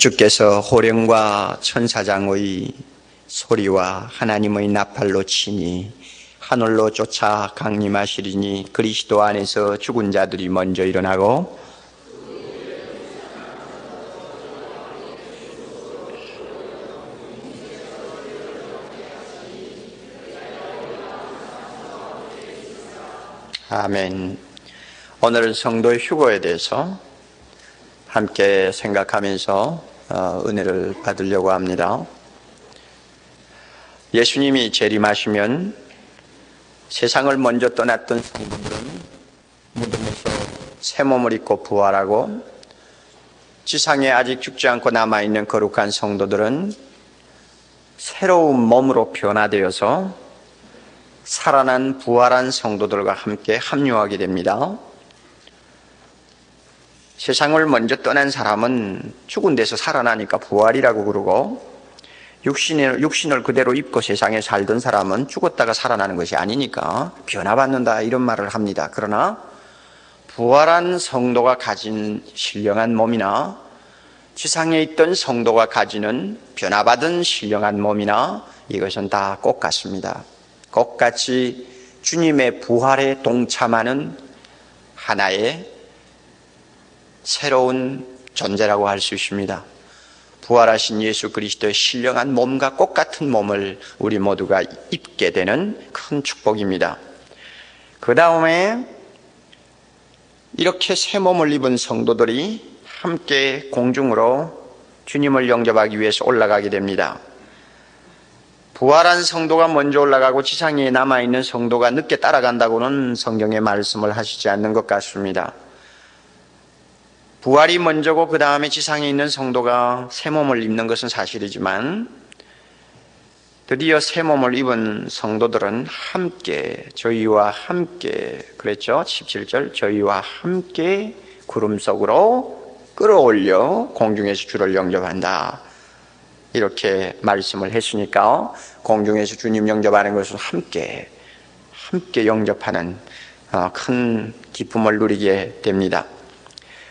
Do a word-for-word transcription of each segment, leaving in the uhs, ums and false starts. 주께서 호령과 천사장의 소리와 하나님의 나팔로 치니 하늘로 쫓아 강림하시리니 그리스도 안에서 죽은 자들이 먼저 일어나고 아멘. 오늘은 성도 휴거에 대해서 함께 생각하면서 은혜를 받으려고 합니다. 예수님이 재림하시면 세상을 먼저 떠났던 성도들은 무덤에서 새 몸을 입고 부활하고, 지상에 아직 죽지 않고 남아있는 거룩한 성도들은 새로운 몸으로 변화되어서 살아난 부활한 성도들과 함께 합류하게 됩니다. 세상을 먼저 떠난 사람은 죽은 데서 살아나니까 부활이라고 그러고, 육신을, 육신을 그대로 입고 세상에 살던 사람은 죽었다가 살아나는 것이 아니니까 변화받는다, 이런 말을 합니다. 그러나 부활한 성도가 가진 신령한 몸이나 지상에 있던 성도가 가지는 변화받은 신령한 몸이나 이것은 다 꽃 같습니다. 꽃 같이 주님의 부활에 동참하는 하나의 새로운 존재라고 할 수 있습니다. 부활하신 예수 그리스도의 신령한 몸과 꽃 같은 몸을 우리 모두가 입게 되는 큰 축복입니다. 그 다음에 이렇게 새 몸을 입은 성도들이 함께 공중으로 주님을 영접하기 위해서 올라가게 됩니다. 부활한 성도가 먼저 올라가고 지상에 남아있는 성도가 늦게 따라간다고는 성경의 말씀을 하시지 않는 것 같습니다. 부활이 먼저고 그 다음에 지상에 있는 성도가 새 몸을 입는 것은 사실이지만, 드디어 새 몸을 입은 성도들은 함께, 저희와 함께, 그랬죠? 십칠 절, 저희와 함께 구름 속으로 끌어올려 공중에서 주를 영접한다, 이렇게 말씀을 했으니까 공중에서 주님 영접하는 것은 함께 함께 영접하는 큰 기쁨을 누리게 됩니다.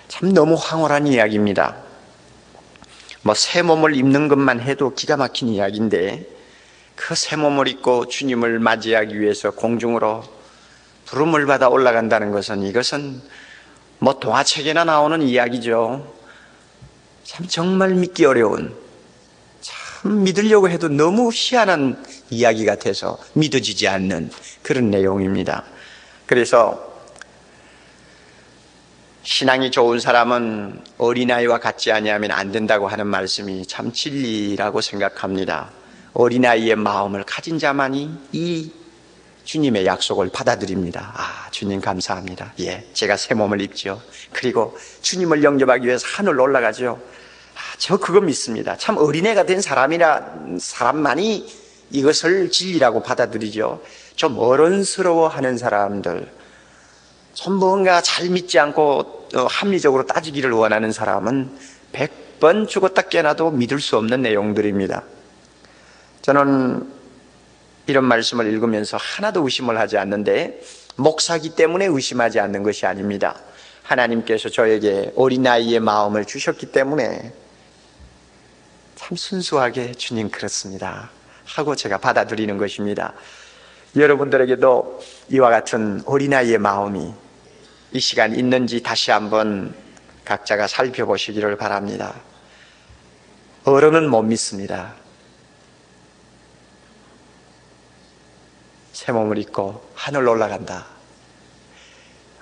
참 너무 황홀한 이야기입니다. 뭐 새 몸을 입는 것만 해도 기가 막힌 이야기인데, 그 새 몸을 입고 주님을 맞이하기 위해서 공중으로 부름을 받아 올라간다는 것은, 이것은 뭐 동화책에나 나오는 이야기죠. 참 정말 믿기 어려운, 참 믿으려고 해도 너무 희한한 이야기 같아서 믿어지지 않는 그런 내용입니다. 그래서 신앙이 좋은 사람은 어린아이와 같지 아니하면 안 된다고 하는 말씀이 참 진리라고 생각합니다. 어린아이의 마음을 가진 자만이 이 주님의 약속을 받아들입니다. 아, 주님 감사합니다. 예, 제가 새 몸을 입죠. 그리고 주님을 영접하기 위해서 하늘로 올라가죠. 아, 저 그거 믿습니다. 참 어린애가 된 사람이라 사람만이 이것을 진리라고 받아들이죠. 좀 어른스러워하는 사람들, 뭔가 잘 믿지 않고 합리적으로 따지기를 원하는 사람은 백 번 죽었다 깨어나도 믿을 수 없는 내용들입니다. 저는 이런 말씀을 읽으면서 하나도 의심을 하지 않는데, 목사기 때문에 의심하지 않는 것이 아닙니다. 하나님께서 저에게 어린아이의 마음을 주셨기 때문에 참 순수하게 주님 그렇습니다 하고 제가 받아들이는 것입니다. 여러분들에게도 이와 같은 어린아이의 마음이 이 시간 있는지 다시 한번 각자가 살펴보시기를 바랍니다. 어른은 못 믿습니다. 새 몸을 입고 하늘로 올라간다,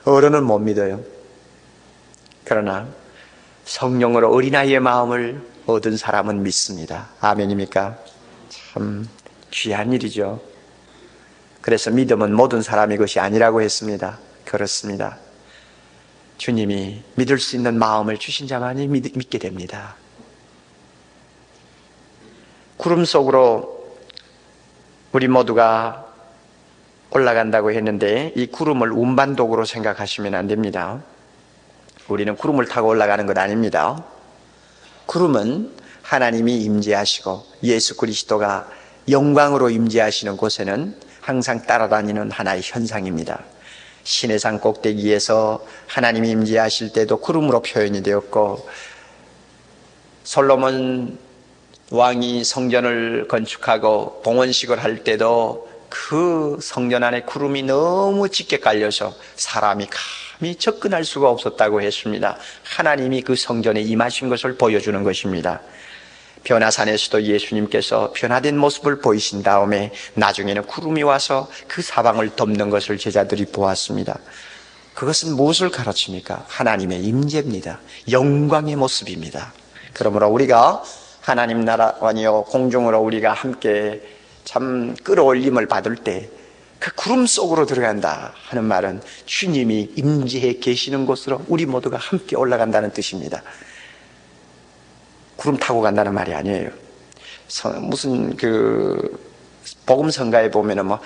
어른은 못 믿어요. 그러나 성령으로 어린아이의 마음을 얻은 사람은 믿습니다. 아멘입니까? 참 귀한 일이죠. 그래서 믿음은 모든 사람의 것이 아니라고 했습니다. 그렇습니다. 주님이 믿을 수 있는 마음을 주신 자만이 믿, 믿게 됩니다. 구름 속으로 우리 모두가 올라간다고 했는데, 이 구름을 운반도구로 생각하시면 안 됩니다. 우리는 구름을 타고 올라가는 것 아닙니다. 구름은 하나님이 임재하시고 예수 그리스도가 영광으로 임재하시는 곳에는 항상 따라다니는 하나의 현상입니다. 신의 산 꼭대기에서 하나님이 임재하실 때도 구름으로 표현이 되었고, 솔로몬 왕이 성전을 건축하고 봉헌식을 할 때도 그 성전 안에 구름이 너무 짙게 깔려서 사람이 감히 접근할 수가 없었다고 했습니다. 하나님이 그 성전에 임하신 것을 보여주는 것입니다. 변화산에서도 예수님께서 변화된 모습을 보이신 다음에 나중에는 구름이 와서 그 사방을 덮는 것을 제자들이 보았습니다. 그것은 무엇을 가르칩니까? 하나님의 임재입니다. 영광의 모습입니다. 그러므로 우리가 하나님 나라가 아니요 공중으로 우리가 함께 참 끌어올림을 받을 때 그 구름 속으로 들어간다 하는 말은 주님이 임재해 계시는 곳으로 우리 모두가 함께 올라간다는 뜻입니다. 구름 타고 간다는 말이 아니에요. 무슨 그 복음성가에 보면은 뭐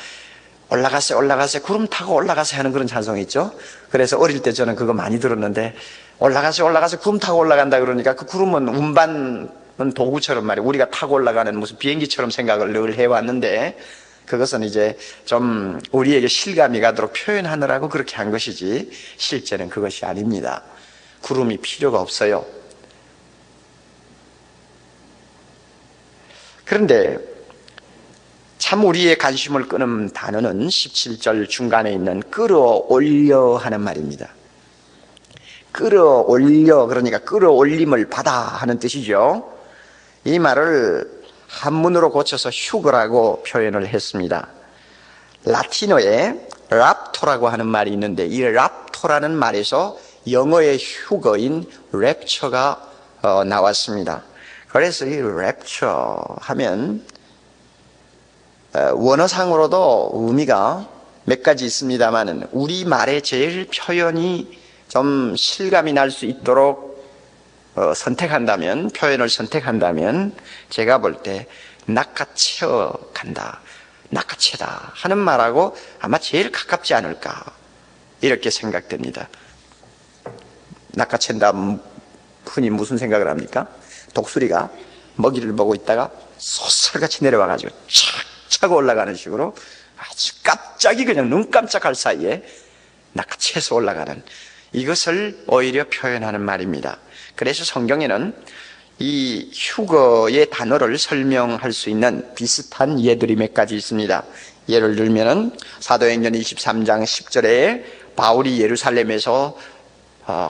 올라가세요 올라가세요 구름 타고 올라가세요 하는 그런 찬송이 있죠. 그래서 어릴 때 저는 그거 많이 들었는데 올라가세요 올라가세요 구름 타고 올라간다 그러니까 그 구름은 운반 도구처럼 말이에요. 우리가 타고 올라가는 무슨 비행기처럼 생각을 늘 해왔는데 그것은 이제 좀 우리에게 실감이 가도록 표현하느라고 그렇게 한 것이지 실제는 그것이 아닙니다. 구름이 필요가 없어요. 그런데 참 우리의 관심을 끄는 단어는 십칠 절 중간에 있는 끌어올려 하는 말입니다. 끌어올려 그러니까 끌어올림을 받아 하는 뜻이죠. 이 말을 한문으로 고쳐서 휴거라고 표현을 했습니다. 라틴어에 랍토라고 하는 말이 있는데 이 랍토라는 말에서 영어의 휴거인 랩처가 어, 나왔습니다. 그래서 이 랩처 하면 원어상으로도 의미가 몇 가지 있습니다만 우리말의 제일 표현이 좀 실감이 날 수 있도록 어, 선택한다면, 표현을 선택한다면, 제가 볼 때, 낚아채어 간다, 낚아채다 하는 말하고 아마 제일 가깝지 않을까, 이렇게 생각됩니다. 낚아챈다, 흔히 무슨 생각을 합니까? 독수리가 먹이를 보고 있다가 소설같이 내려와가지고 착 차고 올라가는 식으로 아주 깜짝이 그냥 눈 깜짝할 사이에 낚아채서 올라가는 이것을 오히려 표현하는 말입니다. 그래서 성경에는 이 휴거의 단어를 설명할 수 있는 비슷한 예들이 몇 가지 있습니다. 예를 들면은 사도행전 이십삼 장 십 절에 바울이 예루살렘에서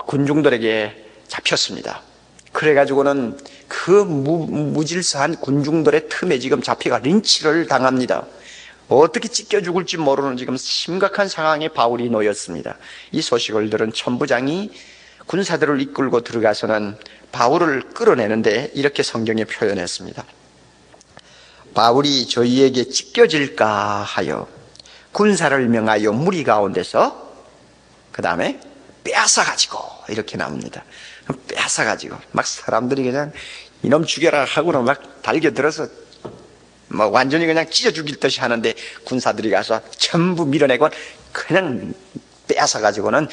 군중들에게 잡혔습니다. 그래가지고는 그 무, 무질서한 군중들의 틈에 지금 잡혀가 린치를 당합니다. 어떻게 찢겨 죽을지 모르는 지금 심각한 상황에 바울이 놓였습니다. 이 소식을 들은 천부장이 군사들을 이끌고 들어가서는 바울을 끌어내는데 이렇게 성경에 표현했습니다. 바울이 저희에게 찢겨질까 하여 군사를 명하여 무리 가운데서 그 다음에 빼앗아가지고 이렇게 나옵니다. 빼앗아가지고 막 사람들이 그냥 이놈 죽여라 하고는 막 달겨들어서 뭐 완전히 그냥 찢어 죽일 듯이 하는데 군사들이 가서 전부 밀어내고 그냥 빼앗아가지고는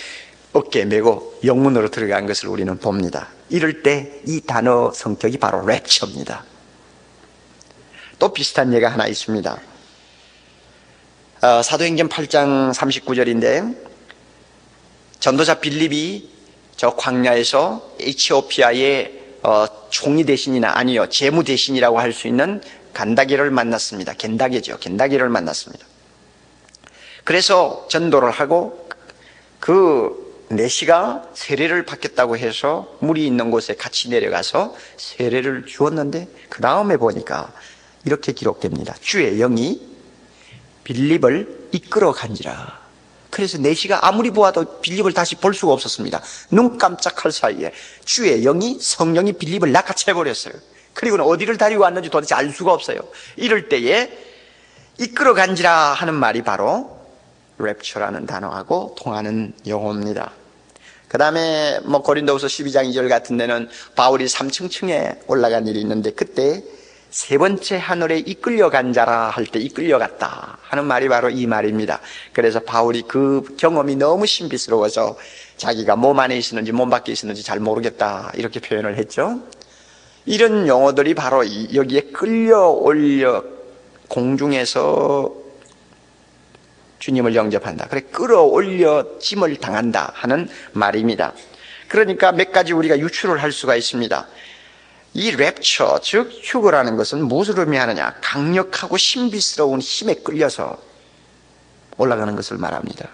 어깨에 메고 영문으로 들어간 것을 우리는 봅니다. 이럴 때 이 단어 성격이 바로 랩처입니다. 또 비슷한 예가 하나 있습니다. 어, 사도행전 팔 장 삼십구 절인데 전도자 빌립이 저 광야에서 에티오피아의 어, 총리 대신이나 아니요 재무 대신이라고 할 수 있는 간다게를 만났습니다. 겐다게죠. 겐다게를 만났습니다. 그래서 전도를 하고 그 내시가 세례를 받겠다고 해서 물이 있는 곳에 같이 내려가서 세례를 주었는데 그 다음에 보니까 이렇게 기록됩니다. 주의 영이 빌립을 이끌어 간지라. 그래서 내시가 아무리 보아도 빌립을 다시 볼 수가 없었습니다. 눈 깜짝할 사이에 주의 영이 성령이 빌립을 낚아채버렸어요. 그리고는 어디를 다니고 왔는지 도대체 알 수가 없어요. 이럴 때에 이끌어 간지라 하는 말이 바로 랩처라는 단어하고 통하는 용어입니다. 그 다음에 뭐 고린도후서 십이 장 이 절 같은 데는 바울이 삼 층 층에 올라간 일이 있는데 그때 세 번째 하늘에 이끌려간 자라 할 때 이끌려갔다 하는 말이 바로 이 말입니다. 그래서 바울이 그 경험이 너무 신비스러워서 자기가 몸 안에 있었는지 몸 밖에 있었는지 잘 모르겠다 이렇게 표현을 했죠. 이런 용어들이 바로 여기에 끌려올려 공중에서 주님을 영접한다. 그래 끌어올려 짐을 당한다 하는 말입니다. 그러니까 몇 가지 우리가 유추를 할 수가 있습니다. 이 랩처, 즉 휴거라는 것은 무엇을 의미하느냐? 강력하고 신비스러운 힘에 끌려서 올라가는 것을 말합니다.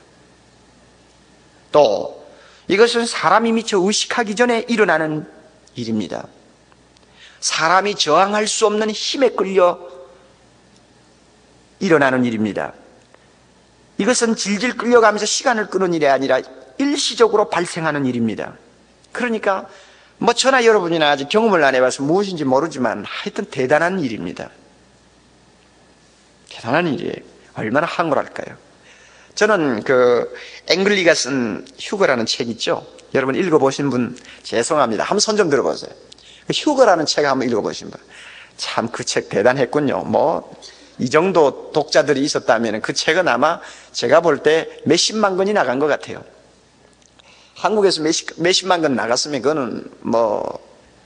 또 이것은 사람이 미처 의식하기 전에 일어나는 일입니다. 사람이 저항할 수 없는 힘에 끌려 일어나는 일입니다. 이것은 질질 끌려가면서 시간을 끄는 일이 아니라 일시적으로 발생하는 일입니다. 그러니까 뭐 저나 여러분이나 아직 경험을 안 해봐서 무엇인지 모르지만 하여튼 대단한 일입니다. 대단한 일이에요. 얼마나 황홀할까요? 저는 그 앵글리가 쓴 휴거라는 책 있죠? 여러분 읽어보신 분 죄송합니다. 한번 손 좀 들어보세요. 휴거라는 책 한번 읽어보신 분. 참 그 책 대단했군요. 뭐 이 정도 독자들이 있었다면 그 책은 아마 제가 볼 때 몇십만 권이 나간 것 같아요. 한국에서 몇십, 몇십만 건 나갔으면 그거는 뭐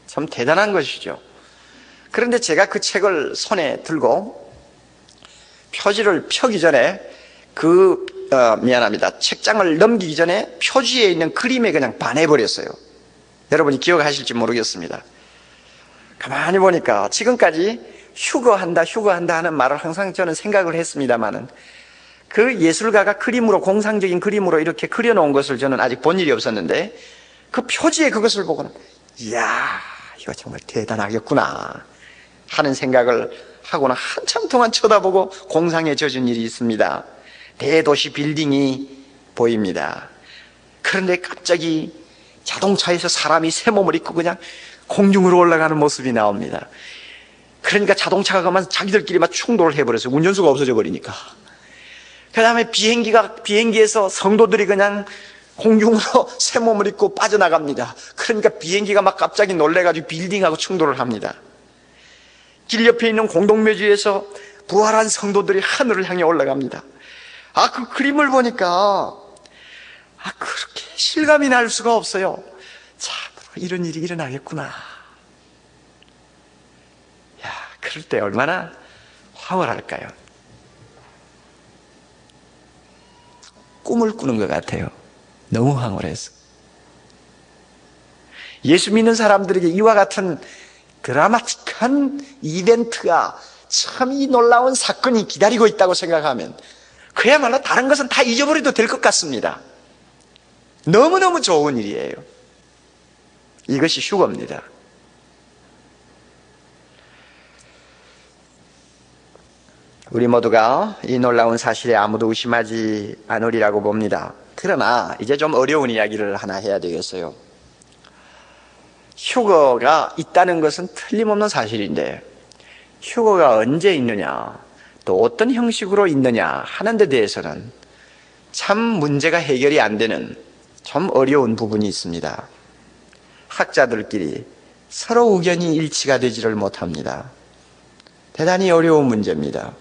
참 대단한 것이죠. 그런데 제가 그 책을 손에 들고 표지를 펴기 전에 그 어, 미안합니다. 책장을 넘기기 전에 표지에 있는 그림에 그냥 반해버렸어요. 여러분이 기억하실지 모르겠습니다. 가만히 보니까 지금까지 휴거한다 휴거한다 하는 말을 항상 저는 생각을 했습니다마는 그 예술가가 그림으로 공상적인 그림으로 이렇게 그려놓은 것을 저는 아직 본 일이 없었는데 그 표지에 그것을 보고는 이야 이거 정말 대단하겠구나 하는 생각을 하고는 한참 동안 쳐다보고 공상에 젖은 일이 있습니다. 대도시 빌딩이 보입니다. 그런데 갑자기 자동차에서 사람이 새 몸을 입고 그냥 공중으로 올라가는 모습이 나옵니다. 그러니까 자동차가 가면 자기들끼리 막 충돌을 해버려서 운전수가 없어져 버리니까 그 다음에 비행기가, 비행기에서 성도들이 그냥 공중으로 새 몸을 입고 빠져나갑니다. 그러니까 비행기가 막 갑자기 놀래가지고 빌딩하고 충돌을 합니다. 길 옆에 있는 공동묘지에서 부활한 성도들이 하늘을 향해 올라갑니다. 아, 그 그림을 보니까, 아, 그렇게 실감이 날 수가 없어요. 참, 이런 일이 일어나겠구나. 야, 그럴 때 얼마나 황홀할까요? 꿈을 꾸는 것 같아요. 너무 황홀해서. 예수 믿는 사람들에게 이와 같은 드라마틱한 이벤트가 참 이 놀라운 사건이 기다리고 있다고 생각하면 그야말로 다른 것은 다 잊어버려도 될 것 같습니다. 너무너무 좋은 일이에요. 이것이 휴거입니다. 우리 모두가 이 놀라운 사실에 아무도 의심하지 않으리라고 봅니다. 그러나 이제 좀 어려운 이야기를 하나 해야 되겠어요. 휴거가 있다는 것은 틀림없는 사실인데 휴거가 언제 있느냐 또 어떤 형식으로 있느냐 하는 데 대해서는 참 문제가 해결이 안 되는 좀 어려운 부분이 있습니다. 학자들끼리 서로 의견이 일치가 되지를 못합니다. 대단히 어려운 문제입니다.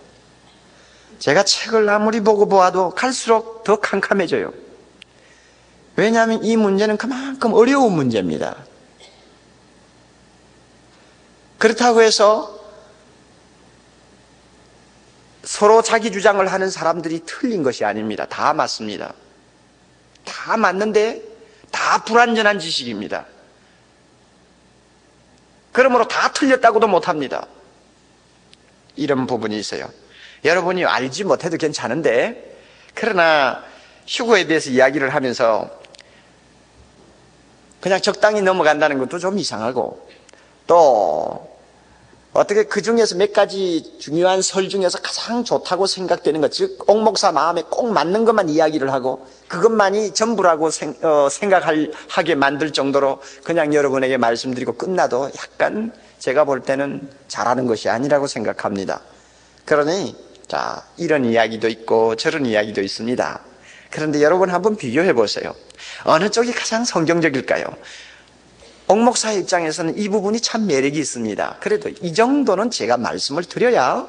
제가 책을 아무리 보고 보아도 갈수록 더 캄캄해져요. 왜냐하면 이 문제는 그만큼 어려운 문제입니다. 그렇다고 해서 서로 자기 주장을 하는 사람들이 틀린 것이 아닙니다. 다 맞습니다. 다 맞는데 다 불완전한 지식입니다. 그러므로 다 틀렸다고도 못합니다. 이런 부분이 있어요. 여러분이 알지 못해도 괜찮은데 그러나 휴거에 대해서 이야기를 하면서 그냥 적당히 넘어간다는 것도 좀 이상하고 또 어떻게 그 중에서 몇 가지 중요한 설 중에서 가장 좋다고 생각되는 것, 즉 옥목사 마음에 꼭 맞는 것만 이야기를 하고 그것만이 전부라고 생, 어, 생각하게 만들 정도로 그냥 여러분에게 말씀드리고 끝나도 약간 제가 볼 때는 잘하는 것이 아니라고 생각합니다. 그러니 자 이런 이야기도 있고 저런 이야기도 있습니다. 그런데 여러분 한번 비교해 보세요. 어느 쪽이 가장 성경적일까요? 옥목사 입장에서는 이 부분이 참 매력이 있습니다. 그래도 이 정도는 제가 말씀을 드려야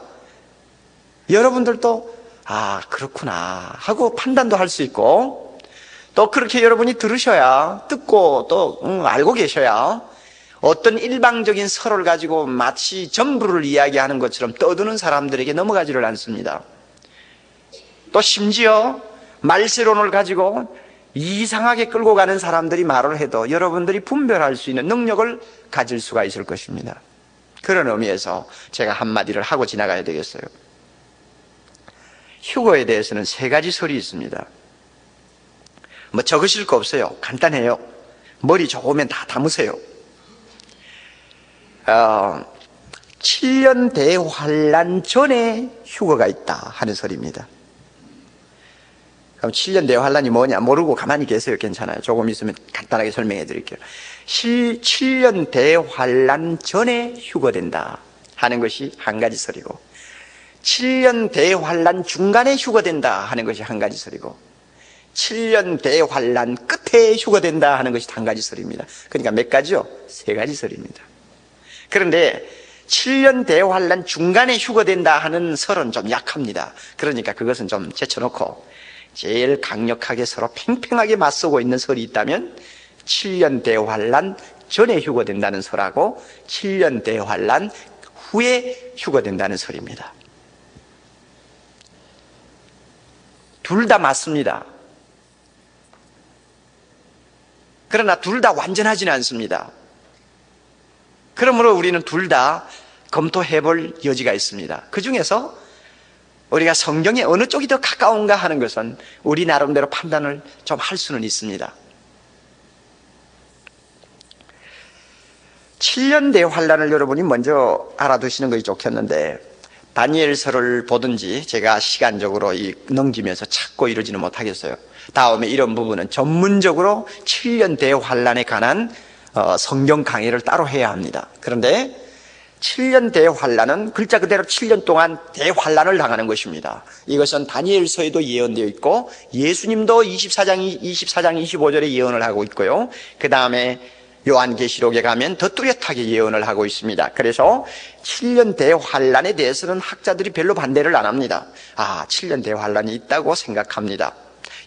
여러분들도 아 그렇구나 하고 판단도 할 수 있고 또 그렇게 여러분이 들으셔야 듣고 또 음, 알고 계셔야 어떤 일방적인 설을 가지고 마치 전부를 이야기하는 것처럼 떠드는 사람들에게 넘어가지를 않습니다. 또 심지어 말세론을 가지고 이상하게 끌고 가는 사람들이 말을 해도 여러분들이 분별할 수 있는 능력을 가질 수가 있을 것입니다. 그런 의미에서 제가 한마디를 하고 지나가야 되겠어요. 휴거에 대해서는 세 가지 설이 있습니다. 뭐 적으실 거 없어요. 간단해요. 머리 좋으면 다 담으세요. 어, 칠 년 대환란 전에 휴거가 있다 하는 설입니다. 그럼 칠 년 대환란이 뭐냐? 모르고 가만히 계세요. 괜찮아요. 조금 있으면 간단하게 설명해 드릴게요. 칠 년 대환란 전에 휴거된다 하는 것이 한 가지 설이고, 칠 년 대환란 중간에 휴거된다 하는 것이 한 가지 설이고, 칠 년 대환란 끝에 휴거된다 하는 것이 한 가지 설입니다. 그러니까 몇 가지요? 세 가지 설입니다. 그런데 칠 년 대환란 중간에 휴거된다 하는 설은 좀 약합니다. 그러니까 그것은 좀 제쳐놓고 제일 강력하게 서로 팽팽하게 맞서고 있는 설이 있다면 칠 년 대환란 전에 휴거된다는 설하고 칠 년 대환란 후에 휴거된다는 설입니다. 둘 다 맞습니다. 그러나 둘 다 완전하지는 않습니다. 그러므로 우리는 둘 다 검토해 볼 여지가 있습니다. 그 중에서 우리가 성경에 어느 쪽이 더 가까운가 하는 것은 우리 나름대로 판단을 좀 할 수는 있습니다. 칠 년 대환란을 여러분이 먼저 알아두시는 것이 좋겠는데, 다니엘서를 보든지 제가 시간적으로 이 넘기면서 찾고 이러지는 못하겠어요. 다음에 이런 부분은 전문적으로 칠 년 대환란에 관한 어, 성경 강의를 따로 해야 합니다. 그런데 칠 년 대환란은 글자 그대로 칠 년 동안 대환란을 당하는 것입니다. 이것은 다니엘서에도 예언되어 있고 예수님도 이십사 장, 이십사 장 이십오 절에 예언을 하고 있고요. 그 다음에 요한계시록에 가면 더 뚜렷하게 예언을 하고 있습니다. 그래서 칠 년 대환란에 대해서는 학자들이 별로 반대를 안 합니다. 아, 칠 년 대환란이 있다고 생각합니다.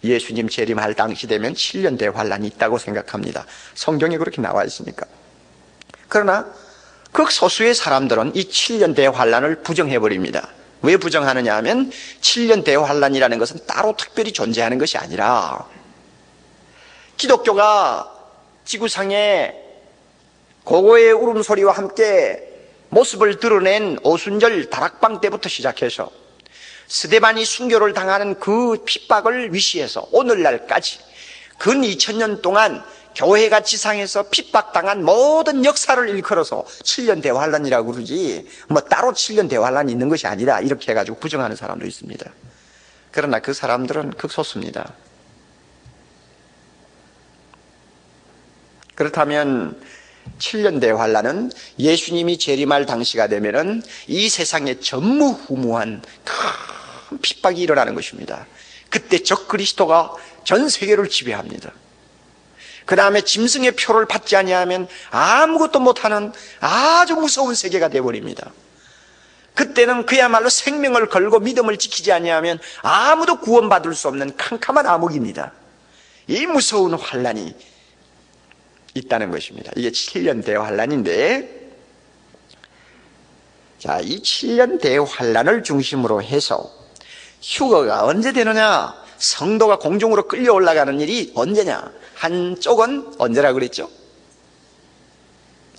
예수님 재림할 당시 되면 칠 년 대환란이 있다고 생각합니다. 성경에 그렇게 나와 있으니까. 그러나 극소수의 사람들은 이 칠 년 대환란을 부정해버립니다. 왜 부정하느냐 하면 칠 년 대환란이라는 것은 따로 특별히 존재하는 것이 아니라 기독교가 지구상에 고고의 울음소리와 함께 모습을 드러낸 오순절 다락방 때부터 시작해서 스데반이 순교를 당하는 그 핍박을 위시해서 오늘날까지 근 이천 년 동안 교회가 지상에서 핍박당한 모든 역사를 일컬어서 칠 년 대환란이라고 그러지 뭐 따로 칠 년 대환란이 있는 것이 아니다 이렇게 해가지고 부정하는 사람도 있습니다. 그러나 그 사람들은 극소수입니다. 그렇다면 칠 년 대환란은 예수님이 재림할 당시가 되면은 이 세상에 전무후무한 큰 핍박이 일어나는 것입니다. 그때 적그리스도가 전 세계를 지배합니다. 그 다음에 짐승의 표를 받지 아니하면 아무것도 못하는 아주 무서운 세계가 되어버립니다. 그때는 그야말로 생명을 걸고 믿음을 지키지 아니하면 아무도 구원받을 수 없는 캄캄한 암흑입니다. 이 무서운 환란이 있다는 것입니다. 이게 칠 년 대환란인데, 자, 이 칠 년 대환란을 중심으로 해서 휴거가 언제 되느냐, 성도가 공중으로 끌려 올라가는 일이 언제냐, 한쪽은 언제라고 그랬죠?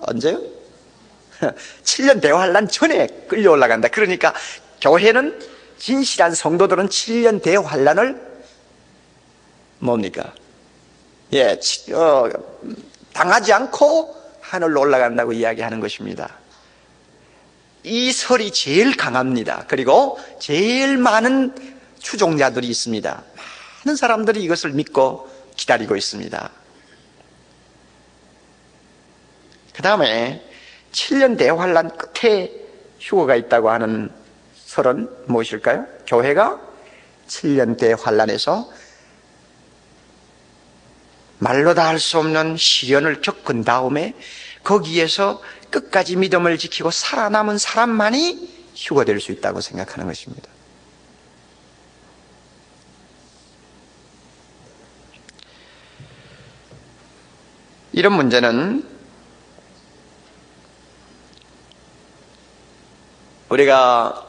언제요? 칠 년 대환란 전에 끌려 올라간다. 그러니까 교회는, 진실한 성도들은 칠 년 대환란을 뭡니까? 예, 어, 당하지 않고 하늘로 올라간다고 이야기하는 것입니다. 이 설이 제일 강합니다. 그리고 제일 많은 추종자들이 있습니다. 많은 사람들이 이것을 믿고 기다리고 있습니다. 그 다음에 칠 년 대환란 끝에 휴거가 있다고 하는 설은 무엇일까요? 교회가 칠 년 대환란에서 말로 다 할 수 없는 시련을 겪은 다음에 거기에서 끝까지 믿음을 지키고 살아남은 사람만이 휴거될 수 있다고 생각하는 것입니다. 이런 문제는 우리가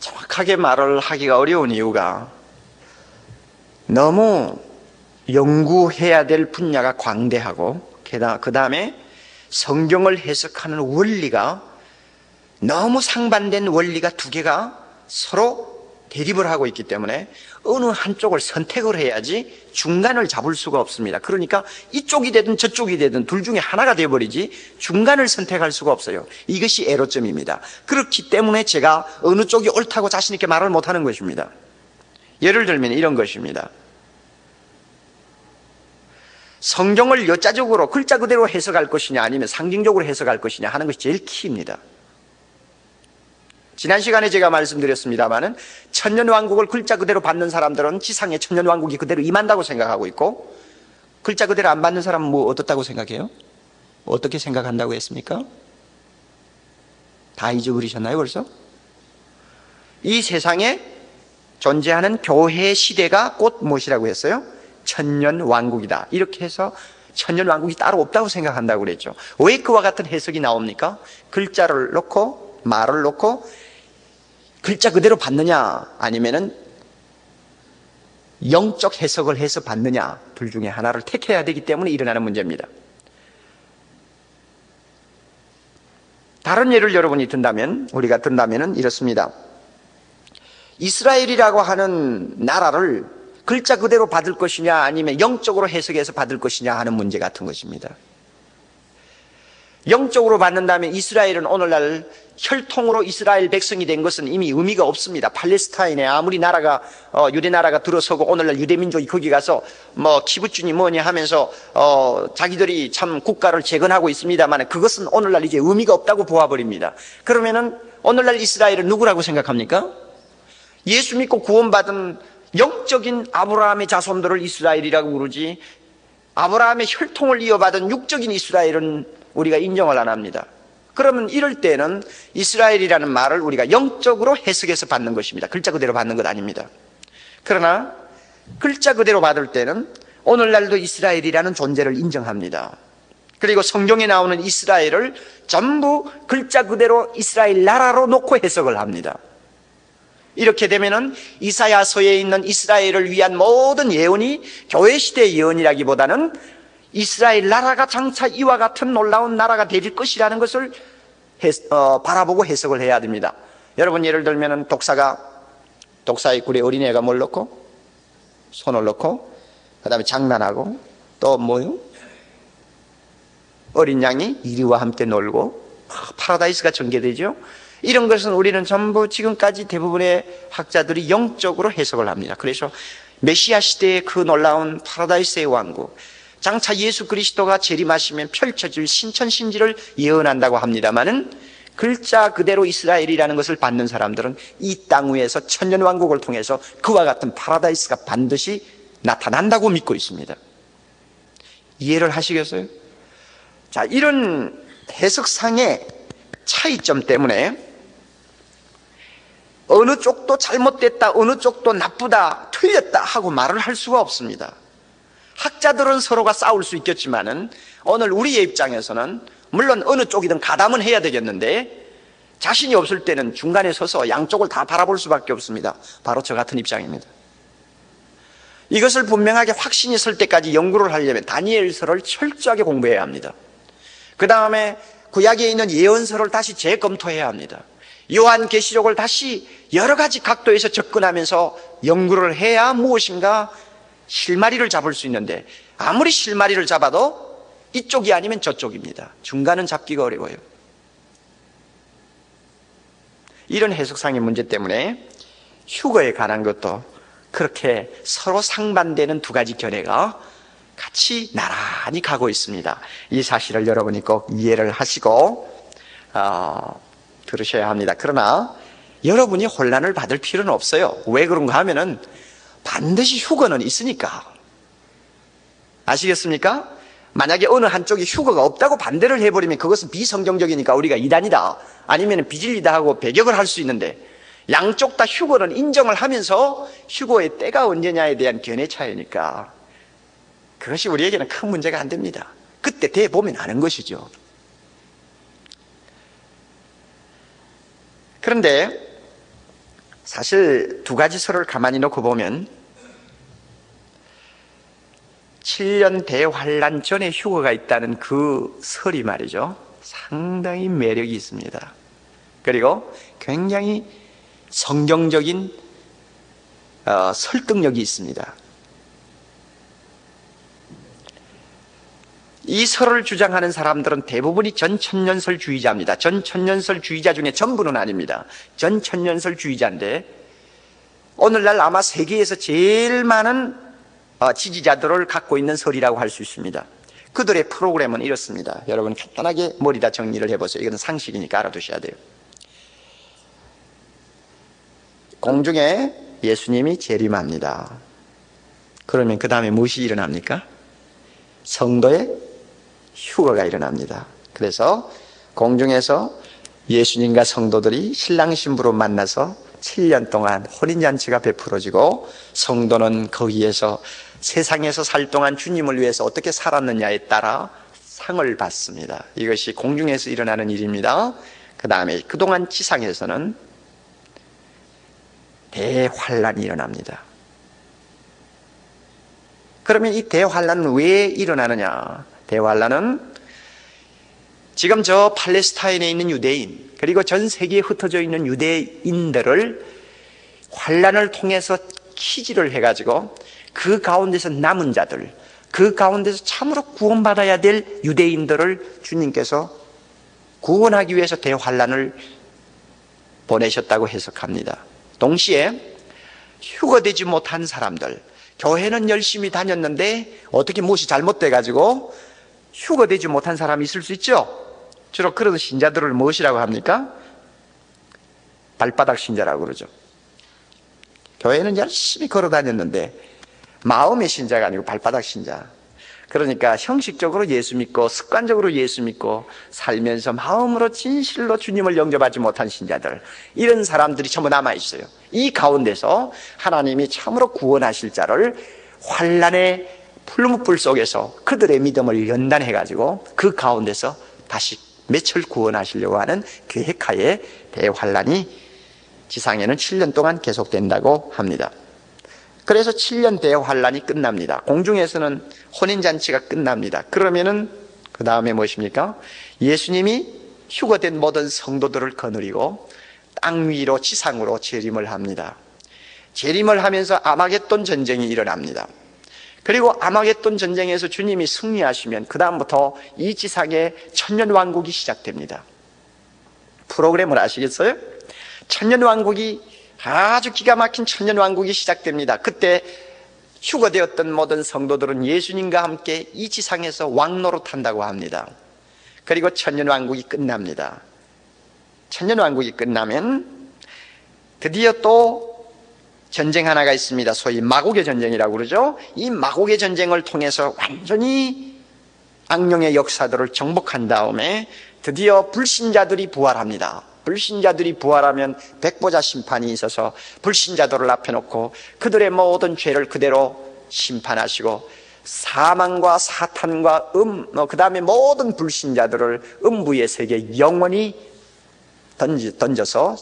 정확하게 말을 하기가 어려운 이유가 너무 연구해야 될 분야가 광대하고, 그 다음에 성경을 해석하는 원리가 너무 상반된 원리가 두 개가 서로 대립을 하고 있기 때문에 어느 한쪽을 선택을 해야지 중간을 잡을 수가 없습니다. 그러니까 이쪽이 되든 저쪽이 되든 둘 중에 하나가 되어버리지 중간을 선택할 수가 없어요. 이것이 애로점입니다. 그렇기 때문에 제가 어느 쪽이 옳다고 자신 있게 말을 못하는 것입니다. 예를 들면 이런 것입니다. 성경을 여자적으로 글자 그대로 해석할 것이냐 아니면 상징적으로 해석할 것이냐 하는 것이 제일 키입니다. 지난 시간에 제가 말씀드렸습니다마는 천년왕국을 글자 그대로 받는 사람들은 지상에 천년왕국이 그대로 임한다고 생각하고 있고, 글자 그대로 안 받는 사람은 뭐 어떻다고 생각해요? 어떻게 생각한다고 했습니까? 다 잊어버리셨나요 벌써? 이 세상에 존재하는 교회 시대가 곧 무엇이라고 했어요? 천년왕국이다. 이렇게 해서 천년왕국이 따로 없다고 생각한다고 그랬죠. 왜 그와 같은 해석이 나옵니까? 글자를 놓고 말을 놓고 글자 그대로 받느냐 아니면은 영적 해석을 해서 받느냐, 둘 중에 하나를 택해야 되기 때문에 일어나는 문제입니다. 다른 예를 여러분이 든다면, 우리가 든다면은 이렇습니다. 이스라엘이라고 하는 나라를 글자 그대로 받을 것이냐 아니면 영적으로 해석해서 받을 것이냐 하는 문제 같은 것입니다. 영적으로 받는다면 이스라엘은 오늘날 혈통으로 이스라엘 백성이 된 것은 이미 의미가 없습니다. 팔레스타인에 아무리 나라가 어, 유대나라가 들어서고 오늘날 유대민족이 거기 가서 뭐 키부츠니 뭐니 하면서 어, 자기들이 참 국가를 재건하고 있습니다만 그것은 오늘날 이제 의미가 없다고 보아버립니다. 그러면은 오늘날 이스라엘은 누구라고 생각합니까? 예수 믿고 구원받은 영적인 아브라함의 자손들을 이스라엘이라고 부르지, 아브라함의 혈통을 이어받은 육적인 이스라엘은 우리가 인정을 안 합니다. 그러면 이럴 때는 이스라엘이라는 말을 우리가 영적으로 해석해서 받는 것입니다. 글자 그대로 받는 것 아닙니다. 그러나 글자 그대로 받을 때는 오늘날도 이스라엘이라는 존재를 인정합니다. 그리고 성경에 나오는 이스라엘을 전부 글자 그대로 이스라엘 나라로 놓고 해석을 합니다. 이렇게 되면은 이사야서에 있는 이스라엘을 위한 모든 예언이 교회 시대의 예언이라기보다는 이스라엘 나라가 장차 이와 같은 놀라운 나라가 될 것이라는 것을 해석, 어, 바라보고 해석을 해야 됩니다. 여러분 예를 들면은 독사가 독사의 굴에 어린애가 뭘 넣고 손을 넣고 그다음에 장난하고 또 뭐요? 어린 양이 이리와 함께 놀고 파라다이스가 전개되죠. 이런 것은 우리는 전부 지금까지 대부분의 학자들이 영적으로 해석을 합니다. 그래서 메시아 시대의 그 놀라운 파라다이스의 왕국, 장차 예수 그리스도가 재림하시면 펼쳐질 신천신지를 예언한다고 합니다만은 글자 그대로 이스라엘이라는 것을 받는 사람들은 이 땅 위에서 천년왕국을 통해서 그와 같은 파라다이스가 반드시 나타난다고 믿고 있습니다. 이해를 하시겠어요? 자, 이런 해석상의 차이점 때문에 어느 쪽도 잘못됐다, 어느 쪽도 나쁘다, 틀렸다 하고 말을 할 수가 없습니다. 학자들은 서로가 싸울 수 있겠지만은 오늘 우리의 입장에서는 물론 어느 쪽이든 가담은 해야 되겠는데 자신이 없을 때는 중간에 서서 양쪽을 다 바라볼 수밖에 없습니다. 바로 저 같은 입장입니다. 이것을 분명하게 확신이 설 때까지 연구를 하려면 다니엘서를 철저하게 공부해야 합니다. 그 다음에 구약에 있는 예언서를 다시 재검토해야 합니다. 요한계시록을 다시 여러 가지 각도에서 접근하면서 연구를 해야 무엇인가 실마리를 잡을 수 있는데 아무리 실마리를 잡아도 이쪽이 아니면 저쪽입니다. 중간은 잡기가 어려워요. 이런 해석상의 문제 때문에 휴거에 관한 것도 그렇게 서로 상반되는 두 가지 견해가 같이 나란히 가고 있습니다. 이 사실을 여러분이 꼭 이해를 하시고 어, 들으셔야 합니다. 그러나 여러분이 혼란을 받을 필요는 없어요. 왜 그런가 하면은 반드시 휴거는 있으니까. 아시겠습니까? 만약에 어느 한쪽이 휴거가 없다고 반대를 해버리면 그것은 비성경적이니까 우리가 이단이다 아니면 비진리다 하고 배격을 할 수 있는데 양쪽 다 휴거는 인정을 하면서 휴거의 때가 언제냐에 대한 견해 차이니까 그것이 우리에게는 큰 문제가 안 됩니다. 그때 대보면 아는 것이죠. 그런데 사실 두 가지 설을 가만히 놓고 보면 칠년 대환란 전에 휴거가 있다는 그 설이 말이죠, 상당히 매력이 있습니다. 그리고 굉장히 성경적인 어, 설득력이 있습니다. 이 설을 주장하는 사람들은 대부분이 전천년설주의자입니다. 전천년설주의자 중에 전부는 아닙니다. 전천년설주의자인데 오늘날 아마 세계에서 제일 많은 지지자들을 갖고 있는 설이라고 할 수 있습니다. 그들의 프로그램은 이렇습니다. 여러분 간단하게 머리다 정리를 해보세요. 이건 상식이니까 알아두셔야 돼요. 공중에 예수님이 재림합니다. 그러면 그 다음에 무엇이 일어납니까? 성도의 휴거가 일어납니다. 그래서 공중에서 예수님과 성도들이 신랑 신부로 만나서 칠년 동안 혼인잔치가 베풀어지고 성도는 거기에서 세상에서 살 동안 주님을 위해서 어떻게 살았느냐에 따라 상을 받습니다. 이것이 공중에서 일어나는 일입니다. 그 다음에 그동안 지상에서는 대환란이 일어납니다. 그러면 이 대환란은 왜 일어나느냐? 대환란은 지금 저 팔레스타인에 있는 유대인 그리고 전 세계에 흩어져 있는 유대인들을 환란을 통해서 키질을 해가지고 그 가운데서 남은 자들, 그 가운데서 참으로 구원받아야 될 유대인들을 주님께서 구원하기 위해서 대환란을 보내셨다고 해석합니다. 동시에 휴거되지 못한 사람들, 교회는 열심히 다녔는데 어떻게 무엇이 잘못돼가지고 휴거되지 못한 사람이 있을 수 있죠. 주로 그런 신자들을 무엇이라고 합니까? 발바닥 신자라고 그러죠. 교회는 열심히 걸어다녔는데 마음의 신자가 아니고 발바닥 신자. 그러니까 형식적으로 예수 믿고 습관적으로 예수 믿고 살면서 마음으로 진실로 주님을 영접하지 못한 신자들, 이런 사람들이 전부 남아있어요. 이 가운데서 하나님이 참으로 구원하실 자를 환란의 풀무불 속에서 그들의 믿음을 연단해가지고 그 가운데서 다시 몇을 구원하시려고 하는 계획하에 대환란이 지상에는 칠년 동안 계속된다고 합니다. 그래서 칠년 대환란이 끝납니다. 공중에서는 혼인잔치가 끝납니다. 그러면은 그 다음에 무엇입니까? 예수님이 휴거된 모든 성도들을 거느리고 땅 위로 지상으로 재림을 합니다. 재림을 하면서 아마겟돈 전쟁이 일어납니다. 그리고 아마겟돈 전쟁에서 주님이 승리하시면 그 다음부터 이 지상의 천년왕국이 시작됩니다. 프로그램을 아시겠어요? 천년왕국이, 아주 기가 막힌 천년왕국이 시작됩니다. 그때 휴거되었던 모든 성도들은 예수님과 함께 이 지상에서 왕노릇한다고 합니다. 그리고 천년왕국이 끝납니다. 천년왕국이 끝나면 드디어 또 전쟁 하나가 있습니다. 소위 마곡의 전쟁이라고 그러죠. 이 마곡의 전쟁을 통해서 완전히 악령의 역사들을 정복한 다음에 드디어 불신자들이 부활합니다. 불신자들이 부활하면 백보자 심판이 있어서 불신자들을 앞에 놓고 그들의 모든 죄를 그대로 심판하시고 사망과 사탄과 음, 그 다음에 모든 불신자들을 음부의 세계에 영원히 던지, 던져서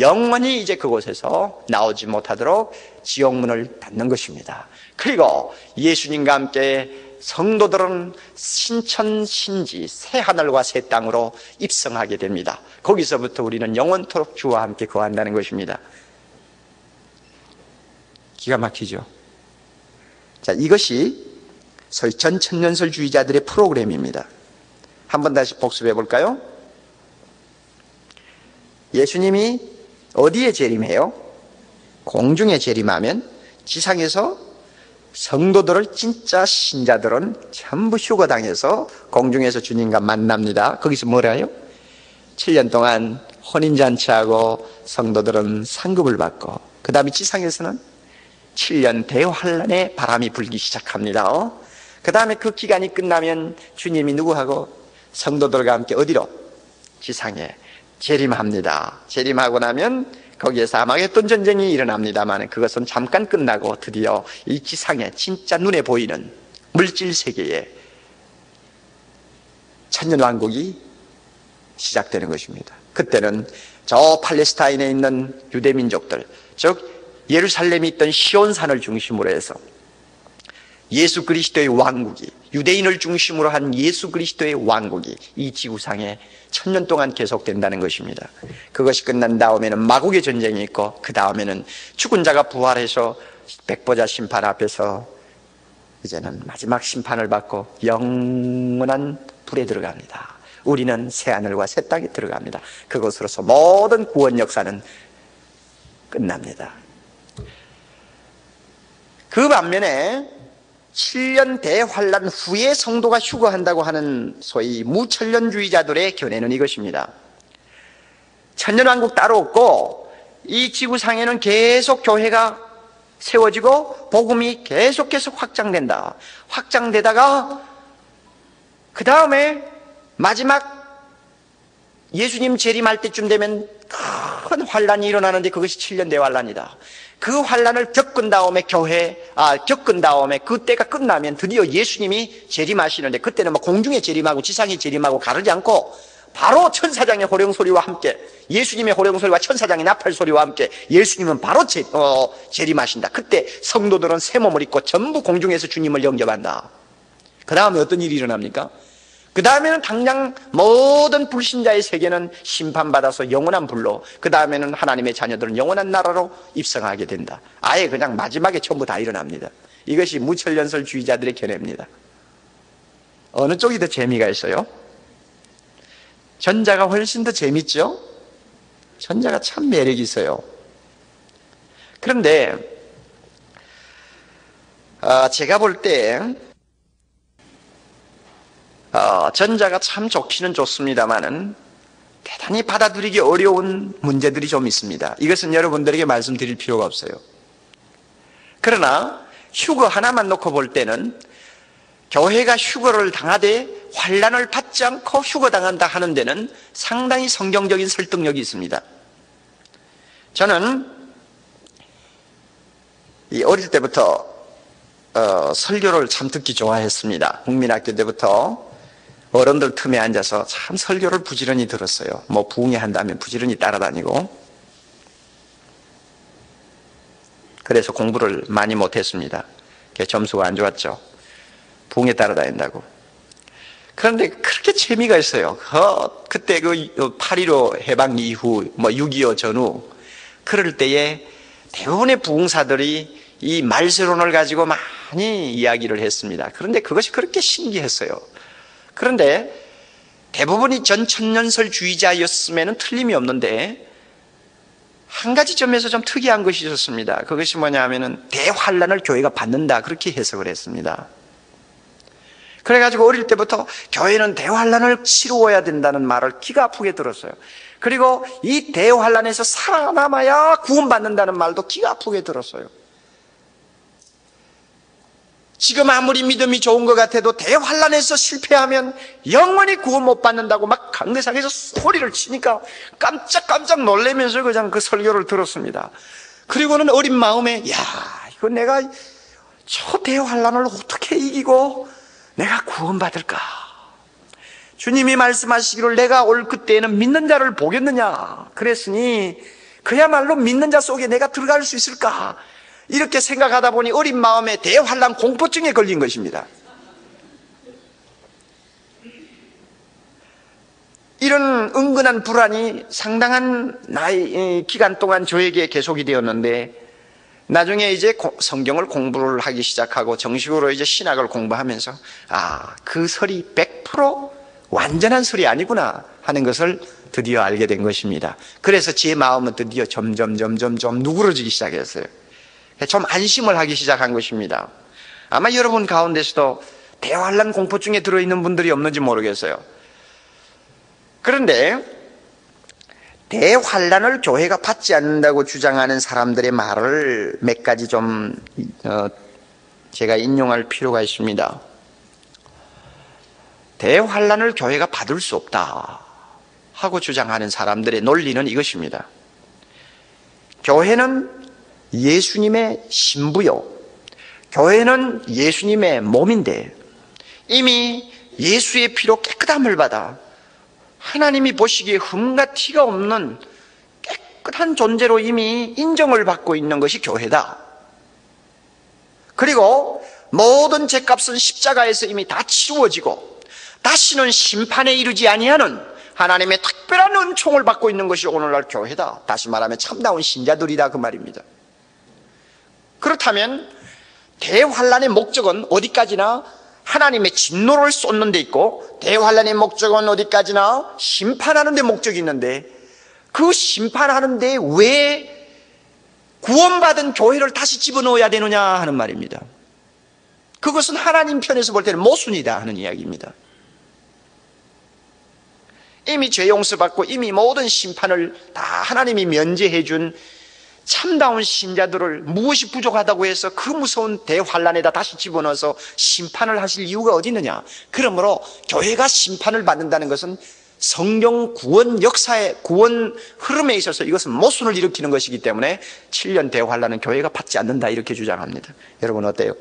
영원히 이제 그곳에서 나오지 못하도록 지옥문을 닫는 것입니다. 그리고 예수님과 함께 성도들은 신천신지 새하늘과 새 땅으로 입성하게 됩니다. 거기서부터 우리는 영원토록 주와 함께 거한다는 것입니다. 기가 막히죠? 자, 이것이 소위 전천년설주의자들의 프로그램입니다. 한번 다시 복습해 볼까요? 예수님이 어디에 재림해요? 공중에 재림하면 지상에서 성도들을, 진짜 신자들은 전부 휴거당해서 공중에서 주님과 만납니다. 거기서 뭐래요? 칠년 동안 혼인잔치하고 성도들은 상급을 받고, 그 다음에 지상에서는 칠년 대환란의 바람이 불기 시작합니다. 어? 그 다음에 그 기간이 끝나면 주님이 누구하고 성도들과 함께 어디로? 지상에 재림합니다. 재림하고 나면 거기에서 아마겟돈 전쟁이 일어납니다만 그것은 잠깐 끝나고 드디어 이 지상에 진짜 눈에 보이는 물질 세계에 천년왕국이 시작되는 것입니다. 그때는 저 팔레스타인에 있는 유대민족들, 즉 예루살렘이 있던 시온산을 중심으로 해서 예수 그리스도의 왕국이, 유대인을 중심으로 한 예수 그리스도의 왕국이 이 지구상에 천년 동안 계속된다는 것입니다. 그것이 끝난 다음에는 마곡의 전쟁이 있고, 그 다음에는 죽은 자가 부활해서 백보자 심판 앞에서 이제는 마지막 심판을 받고 영원한 불에 들어갑니다. 우리는 새하늘과 새 땅에 들어갑니다. 그것으로서 모든 구원 역사는 끝납니다. 그 반면에 칠 년 대환란 후에 성도가 휴거한다고 하는 소위 무천년주의자들의 견해는 이것입니다. 천년왕국 따로 없고 이 지구상에는 계속 교회가 세워지고 복음이 계속 계속 확장된다. 확장되다가 그 다음에 마지막 예수님 재림할 때쯤 되면 큰 환란이 일어나는데 그것이 칠 년 대환란이다. 그 환란을 겪은 다음에 교회, 아, 겪은 다음에 그때가 끝나면 드디어 예수님이 재림하시는데, 그때는 막 공중에 재림하고 지상에 재림하고 가르지 않고 바로 천사장의 호령소리와 함께, 예수님의 호령소리와 천사장의 나팔소리와 함께 예수님은 바로 재, 어, 재림하신다. 그때 성도들은 새 몸을 입고 전부 공중에서 주님을 영접한다. 그 다음에 어떤 일이 일어납니까? 그 다음에는 당장 모든 불신자의 세계는 심판받아서 영원한 불로, 그 다음에는 하나님의 자녀들은 영원한 나라로 입성하게 된다. 아예 그냥 마지막에 전부 다 일어납니다. 이것이 무천년설주의자들의 견해입니다. 어느 쪽이 더 재미가 있어요? 전자가 훨씬 더 재밌죠? 전자가 참 매력이 있어요. 그런데 어, 제가 볼 때 어, 전자가 참 좋기는 좋습니다만은 대단히 받아들이기 어려운 문제들이 좀 있습니다. 이것은 여러분들에게 말씀드릴 필요가 없어요. 그러나 휴거 하나만 놓고 볼 때는 교회가 휴거를 당하되 환란을 받지 않고 휴거당한다 하는 데는 상당히 성경적인 설득력이 있습니다. 저는 이 어릴 때부터 어, 설교를 참 듣기 좋아했습니다. 국민학교 때부터 어른들 틈에 앉아서 참 설교를 부지런히 들었어요. 뭐 부흥회 한다면 부지런히 따라다니고. 그래서 공부를 많이 못했습니다. 점수가 안 좋았죠. 부흥회 따라다닌다고. 그런데 그렇게 재미가 있어요. 어, 그때 그 팔 일오 해방 이후, 뭐 육이오 전후 그럴 때에 대부분의 부흥사들이 이 말세론을 가지고 많이 이야기를 했습니다. 그런데 그것이 그렇게 신기했어요. 그런데 대부분이 전천년설주의자였음에는 틀림이 없는데 한 가지 점에서 좀 특이한 것이 있었습니다. 그것이 뭐냐 하면은 대환란을 교회가 받는다, 그렇게 해석을 했습니다. 그래가지고 어릴 때부터 교회는 대환란을 치루어야 된다는 말을 귀가 아프게 들었어요. 그리고 이 대환란에서 살아남아야 구원받는다는 말도 귀가 아프게 들었어요. 지금 아무리 믿음이 좋은 것 같아도 대환란에서 실패하면 영원히 구원 못 받는다고 막 강대상에서 소리를 치니까 깜짝깜짝 놀라면서 그냥 그 설교를 들었습니다. 그리고는 어린 마음에, 야, 이거 내가 저 대환란을 어떻게 이기고 내가 구원 받을까? 주님이 말씀하시기를 내가 올 그때에는 믿는 자를 보겠느냐? 그랬으니 그야말로 믿는 자 속에 내가 들어갈 수 있을까? 이렇게 생각하다 보니 어린 마음에 대환란 공포증에 걸린 것입니다. 이런 은근한 불안이 상당한 나이 기간 동안 저에게 계속이 되었는데, 나중에 이제 성경을 공부를 하기 시작하고 정식으로 이제 신학을 공부하면서, 아, 그 설이 백 퍼센트 완전한 설이 아니구나 하는 것을 드디어 알게 된 것입니다. 그래서 제 마음은 드디어 점점 점점 점 누그러지기 시작했어요. 좀 안심을 하기 시작한 것입니다. 아마 여러분 가운데서도 대환란 공포증에 들어있는 분들이 없는지 모르겠어요. 그런데 대환란을 교회가 받지 않는다고 주장하는 사람들의 말을 몇 가지 좀 제가 인용할 필요가 있습니다. 대환란을 교회가 받을 수 없다 하고 주장하는 사람들의 논리는 이것입니다. 교회는 예수님의 신부요, 교회는 예수님의 몸인데 이미 예수의 피로 깨끗함을 받아 하나님이 보시기에 흠과 티가 없는 깨끗한 존재로 이미 인정을 받고 있는 것이 교회다. 그리고 모든 죗값은 십자가에서 이미 다 치워지고 다시는 심판에 이르지 아니하는 하나님의 특별한 은총을 받고 있는 것이 오늘날 교회다. 다시 말하면 참다운 신자들이다, 그 말입니다. 그렇다면 대환란의 목적은 어디까지나 하나님의 진노를 쏟는 데 있고, 대환란의 목적은 어디까지나 심판하는 데 목적이 있는데, 그 심판하는 데에 왜 구원받은 교회를 다시 집어넣어야 되느냐 하는 말입니다. 그것은 하나님 편에서 볼 때는 모순이다 하는 이야기입니다. 이미 죄 용서받고 이미 모든 심판을 다 하나님이 면제해 준 참다운 신자들을 무엇이 부족하다고 해서 그 무서운 대환란에다 다시 집어넣어서 심판을 하실 이유가 어디 있느냐. 그러므로 교회가 심판을 받는다는 것은 성경 구원 역사의 구원 흐름에 있어서 이것은 모순을 일으키는 것이기 때문에 칠 년 대환란은 교회가 받지 않는다, 이렇게 주장합니다. 여러분 어때요?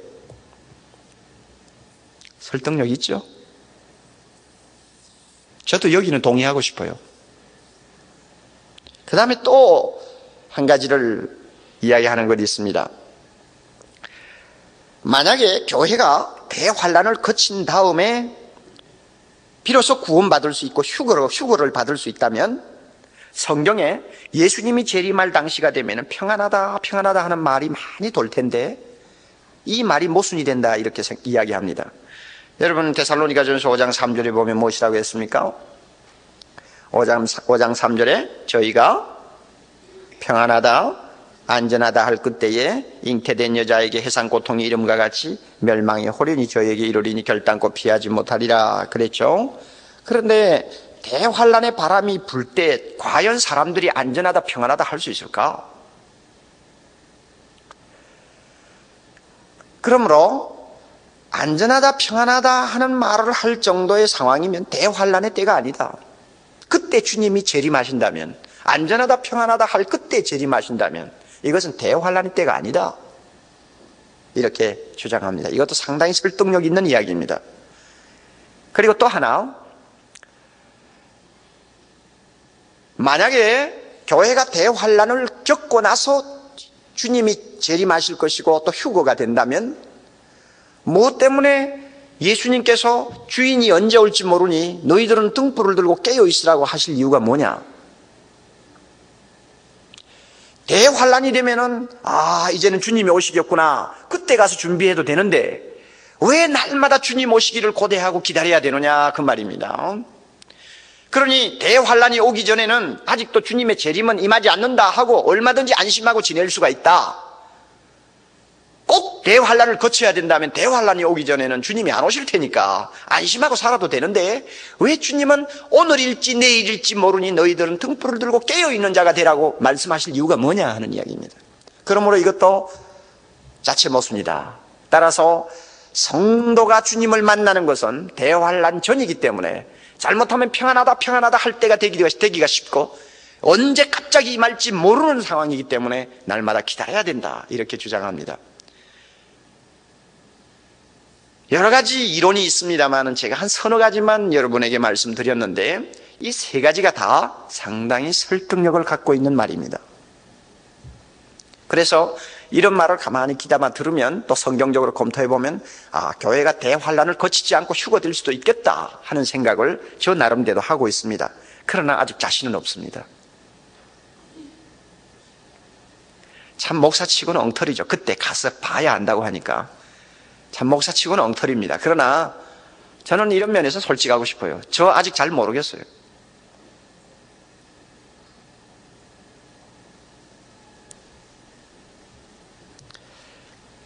설득력 있죠? 저도 여기는 동의하고 싶어요. 그 다음에 또 한 가지를 이야기하는 것이 있습니다. 만약에 교회가 대환란을 거친 다음에 비로소 구원받을 수 있고 휴거를, 휴거를 받을 수 있다면, 성경에 예수님이 재림할 당시가 되면 평안하다 평안하다 하는 말이 많이 돌 텐데 이 말이 모순이 된다, 이렇게 이야기합니다. 여러분 데살로니가전서 오 장 삼 절에 보면 무엇이라고 했습니까? 오 장 삼 절에 저희가 평안하다 안전하다 할 그때에 잉태된 여자에게 해산 고통이 이름과 같이 멸망의 호련이 저에게 이르리니 결단코 피하지 못하리라 그랬죠. 그런데 대환란의 바람이 불 때 과연 사람들이 안전하다 평안하다 할 수 있을까? 그러므로 안전하다 평안하다 하는 말을 할 정도의 상황이면 대환란의 때가 아니다. 그때 주님이 재림하신다면, 안전하다 평안하다 할 그때 재림하신다면 이것은 대환란의 때가 아니다, 이렇게 주장합니다. 이것도 상당히 설득력 있는 이야기입니다. 그리고 또 하나, 만약에 교회가 대환란을 겪고 나서 주님이 재림하실 것이고 또 휴거가 된다면, 무엇 때문에 예수님께서 주인이 언제 올지 모르니 너희들은 등불을 들고 깨어 있으라고 하실 이유가 뭐냐? 대환란이 되면은 아 이제는 주님이 오시겠구나, 그때 가서 준비해도 되는데 왜 날마다 주님 오시기를 고대하고 기다려야 되느냐, 그 말입니다. 그러니 대환란이 오기 전에는 아직도 주님의 재림은 임하지 않는다 하고 얼마든지 안심하고 지낼 수가 있다. 꼭 대환란을 거쳐야 된다면 대환란이 오기 전에는 주님이 안 오실 테니까 안심하고 살아도 되는데, 왜 주님은 오늘일지 내일일지 모르니 너희들은 등불을 들고 깨어있는 자가 되라고 말씀하실 이유가 뭐냐 하는 이야기입니다. 그러므로 이것도 자체 모순이다. 따라서 성도가 주님을 만나는 것은 대환란 전이기 때문에 잘못하면 평안하다 평안하다 할 때가 되기가 쉽고 언제 갑자기 임할지 모르는 상황이기 때문에 날마다 기다려야 된다, 이렇게 주장합니다. 여러 가지 이론이 있습니다만 제가 한 서너 가지만 여러분에게 말씀드렸는데, 이 세 가지가 다 상당히 설득력을 갖고 있는 말입니다. 그래서 이런 말을 가만히 귀담아 들으면 또 성경적으로 검토해보면 아 교회가 대환란을 거치지 않고 휴거될 수도 있겠다 하는 생각을 저 나름대로 하고 있습니다. 그러나 아직 자신은 없습니다. 참 목사치고는 엉터리죠. 그때 가서 봐야 안다고 하니까 참 목사치고는 엉터리입니다. 그러나 저는 이런 면에서 솔직하고 싶어요. 저 아직 잘 모르겠어요.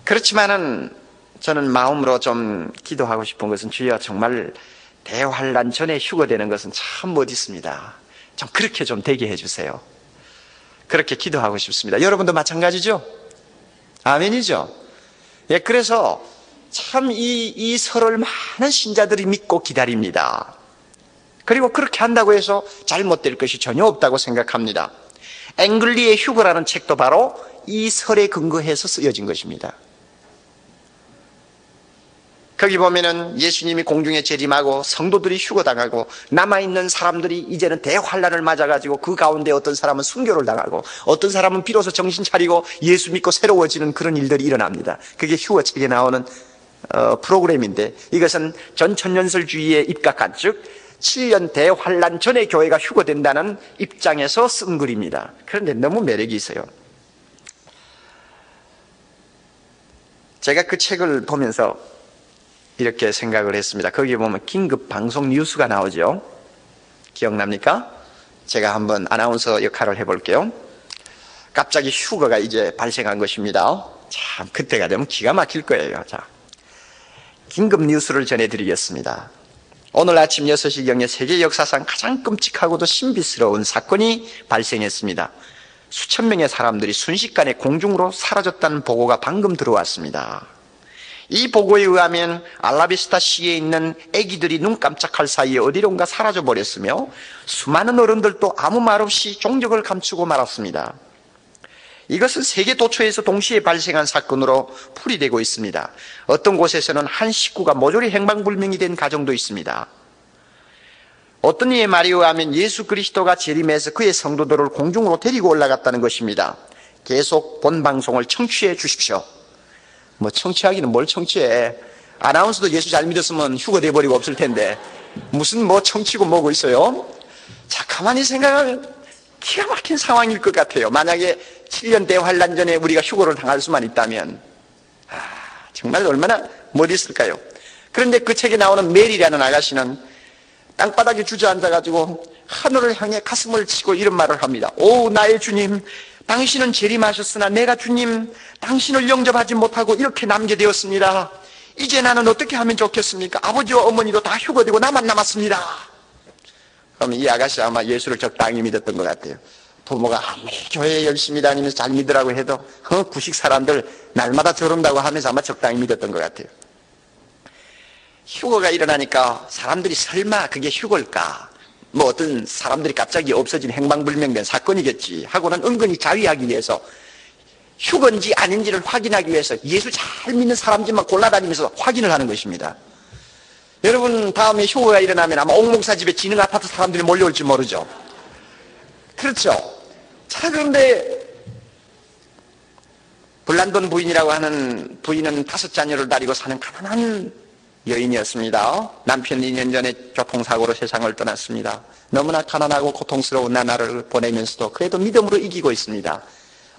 그렇지만은 저는 마음으로 좀 기도하고 싶은 것은, 주여 정말 대환란 전에 휴거되는 것은 참 멋있습니다. 좀 그렇게 좀 되게 해주세요. 그렇게 기도하고 싶습니다. 여러분도 마찬가지죠? 아멘이죠? 예, 그래서 참 이, 이 설을 많은 신자들이 믿고 기다립니다. 그리고 그렇게 한다고 해서 잘못될 것이 전혀 없다고 생각합니다. 앵글리의 휴거라는 책도 바로 이 설에 근거해서 쓰여진 것입니다. 거기 보면은 예수님이 공중에 재림하고 성도들이 휴거당하고 남아있는 사람들이 이제는 대환란을 맞아가지고 그 가운데 어떤 사람은 순교를 당하고 어떤 사람은 비로소 정신 차리고 예수 믿고 새로워지는 그런 일들이 일어납니다. 그게 휴거책에 나오는 어, 프로그램인데, 이것은 전천년설주의에 입각한, 즉 칠 년 대환란 전에 교회가 휴거된다는 입장에서 쓴 글입니다. 그런데 너무 매력이 있어요. 제가 그 책을 보면서 이렇게 생각을 했습니다. 거기에 보면 긴급 방송 뉴스가 나오죠. 기억납니까? 제가 한번 아나운서 역할을 해볼게요. 갑자기 휴거가 이제 발생한 것입니다. 참 그때가 되면 기가 막힐 거예요. 자, 긴급 뉴스를 전해드리겠습니다. 오늘 아침 여섯 시경에 세계 역사상 가장 끔찍하고도 신비스러운 사건이 발생했습니다. 수천 명의 사람들이 순식간에 공중으로 사라졌다는 보고가 방금 들어왔습니다. 이 보고에 의하면 알라비스타 시에 있는 아기들이 눈 깜짝할 사이에 어디론가 사라져버렸으며, 수많은 어른들도 아무 말 없이 종적을 감추고 말았습니다. 이것은 세계 도처에서 동시에 발생한 사건으로 풀이되고 있습니다. 어떤 곳에서는 한 식구가 모조리 행방불명이 된 가정도 있습니다. 어떤 이의 말에 의하면 예수 그리스도가 재림해서 그의 성도들을 공중으로 데리고 올라갔다는 것입니다. 계속 본 방송을 청취해 주십시오. 뭐 청취하기는 뭘 청취해. 아나운서도 예수 잘 믿었으면 휴거돼버리고 없을 텐데 무슨 뭐 청취고 뭐고 있어요. 자, 가만히 생각하면 기가 막힌 상황일 것 같아요. 만약에 칠 년 대환란 전에 우리가 휴거를 당할 수만 있다면, 아, 정말 얼마나 멋있을까요? 그런데 그 책에 나오는 메리라는 아가씨는 땅바닥에 주저앉아가지고 하늘을 향해 가슴을 치고 이런 말을 합니다. 오, 나의 주님, 당신은 재림하셨으나 내가 주님, 당신을 영접하지 못하고 이렇게 남게 되었습니다. 이제 나는 어떻게 하면 좋겠습니까? 아버지와 어머니도 다 휴거되고 나만 남았습니다. 그럼 이 아가씨 아마 예수를 적당히 믿었던 것 같아요. 부모가 아무리 교회에 열심히 다니면서 잘 믿으라고 해도 어, 구식 사람들 날마다 저런다고 하면서 아마 적당히 믿었던 것 같아요. 휴거가 일어나니까 사람들이 설마 그게 휴거일까? 뭐 어떤 사람들이 갑자기 없어진 행방불명된 사건이겠지 하고는 은근히 자위하기 위해서, 휴거인지 아닌지를 확인하기 위해서 예수 잘 믿는 사람들만 골라다니면서 확인을 하는 것입니다. 여러분, 다음에 휴거가 일어나면 아마 옥목사 집에 지능 아파트 사람들이 몰려올지 모르죠. 그렇죠. 자, 그런데 블란돈 부인이라고 하는 부인은 다섯 자녀를 다리고 사는 가난한 여인이었습니다. 남편이 이 년 전에 교통사고로 세상을 떠났습니다. 너무나 가난하고 고통스러운 나날을 보내면서도 그래도 믿음으로 이기고 있습니다.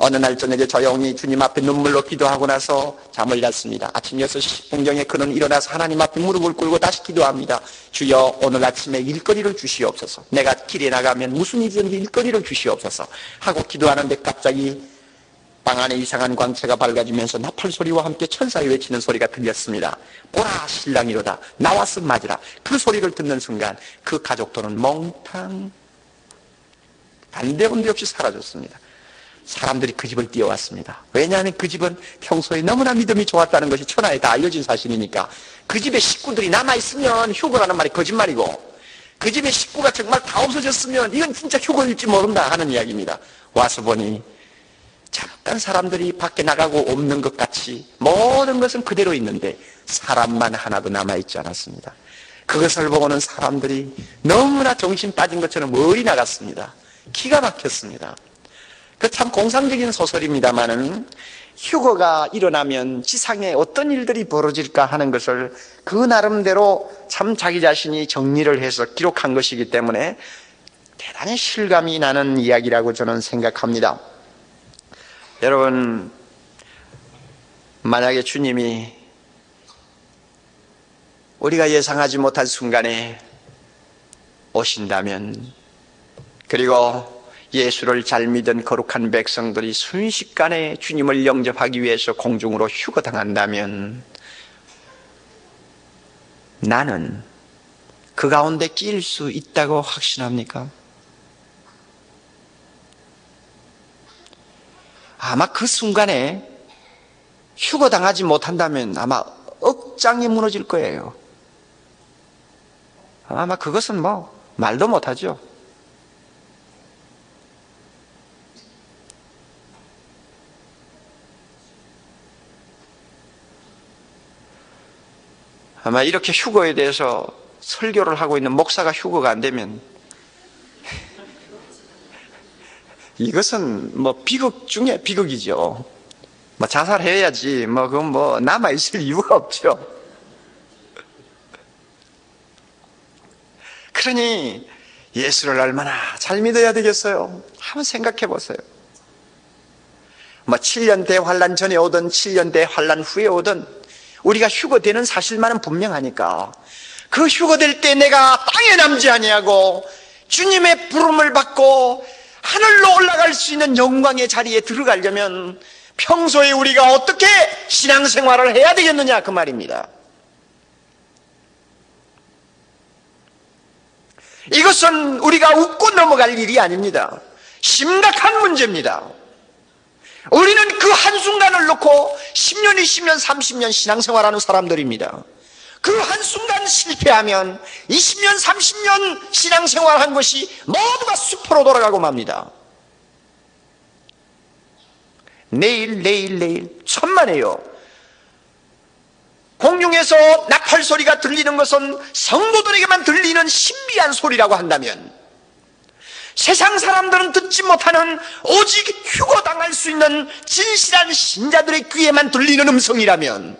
어느 날 저녁에 조용히 주님 앞에 눈물로 기도하고 나서 잠을 잤습니다. 아침 여섯 시 십 분경에 그는 일어나서 하나님 앞에 무릎을 꿇고 다시 기도합니다. 주여, 오늘 아침에 일거리를 주시옵소서. 내가 길에 나가면 무슨 일이든지 일거리를 주시옵소서 하고 기도하는데 갑자기 방 안에 이상한 광채가 밝아지면서 나팔 소리와 함께 천사의 외치는 소리가 들렸습니다. 보라, 신랑이로다. 나와서 맞으라. 그 소리를 듣는 순간 그 가족들은 몽땅 반대운데 없이 사라졌습니다. 사람들이 그 집을 뛰어왔습니다. 왜냐하면 그 집은 평소에 너무나 믿음이 좋았다는 것이 천하에 다 알려진 사실이니까, 그 집에 식구들이 남아있으면 휴거라는 말이 거짓말이고, 그 집에 식구가 정말 다 없어졌으면 이건 진짜 휴거일지 모른다 하는 이야기입니다. 와서 보니 잠깐 사람들이 밖에 나가고 없는 것 같이 모든 것은 그대로 있는데 사람만 하나도 남아있지 않았습니다. 그것을 보고는 사람들이 너무나 정신 빠진 것처럼 멀리 나갔습니다. 기가 막혔습니다. 그 참 공상적인 소설입니다만은 휴거가 일어나면 지상에 어떤 일들이 벌어질까 하는 것을 그 나름대로 참 자기 자신이 정리를 해서 기록한 것이기 때문에 대단히 실감이 나는 이야기라고 저는 생각합니다. 여러분, 만약에 주님이 우리가 예상하지 못한 순간에 오신다면, 그리고 예수를 잘 믿은 거룩한 백성들이 순식간에 주님을 영접하기 위해서 공중으로 휴거당한다면, 나는 그 가운데 끼일 수 있다고 확신합니까? 아마 그 순간에 휴거당하지 못한다면 아마 억장이 무너질 거예요. 아마 그것은 뭐 말도 못하죠. 아마 이렇게 휴거에 대해서 설교를 하고 있는 목사가 휴거가 안 되면 이것은 뭐 비극 중에 비극이죠. 뭐 자살해야지 뭐 그건 뭐 남아있을 이유가 없죠. 그러니 예수를 얼마나 잘 믿어야 되겠어요? 한번 생각해 보세요. 뭐 칠 년대 환란 전에 오든 칠 년대 환란 후에 오든 우리가 휴거되는 사실만은 분명하니까 그 휴거될 때 내가 땅에 남지 아니하고 주님의 부름을 받고 하늘로 올라갈 수 있는 영광의 자리에 들어가려면 평소에 우리가 어떻게 신앙생활을 해야 되겠느냐 그 말입니다. 이것은 우리가 웃고 넘어갈 일이 아닙니다. 심각한 문제입니다. 우리는 그 한순간을 놓고 십 년, 이십 년, 삼십 년 신앙생활하는 사람들입니다. 그 한순간 실패하면 이십 년, 삼십 년 신앙생활한 것이 모두가 수포로 돌아가고 맙니다. 내일, 내일, 내일 천만에요. 공중에서 나팔 소리가 들리는 것은 성도들에게만 들리는 신비한 소리라고 한다면 세상 사람들은 듣지 못하는 오직 휴거당할 수 있는 진실한 신자들의 귀에만 들리는 음성이라면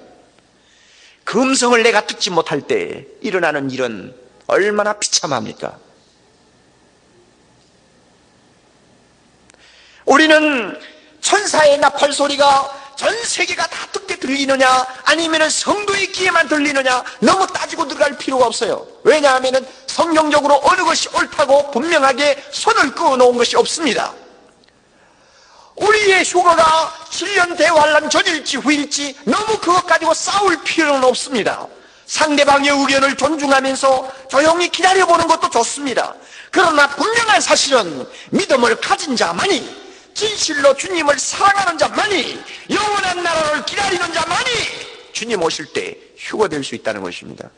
그 음성을 내가 듣지 못할 때 일어나는 일은 얼마나 비참합니까? 우리는 천사의 나팔 소리가 전 세계가 다 듣게 들리느냐 아니면 성도의 귀에만 들리느냐 너무 따지고 들어갈 필요가 없어요. 왜냐하면 성경적으로 어느 것이 옳다고 분명하게 손을 그어놓은 것이 없습니다. 우리의 휴거가 칠 년 대환란 전일지 후일지 너무 그것 가지고 싸울 필요는 없습니다. 상대방의 의견을 존중하면서 조용히 기다려보는 것도 좋습니다. 그러나 분명한 사실은 믿음을 가진 자만이, 진실로 주님을 사랑하는 자만이, 영원한 나라를 기다리는 자만이 주님 오실 때 휴거될 수 있다는 것입니다.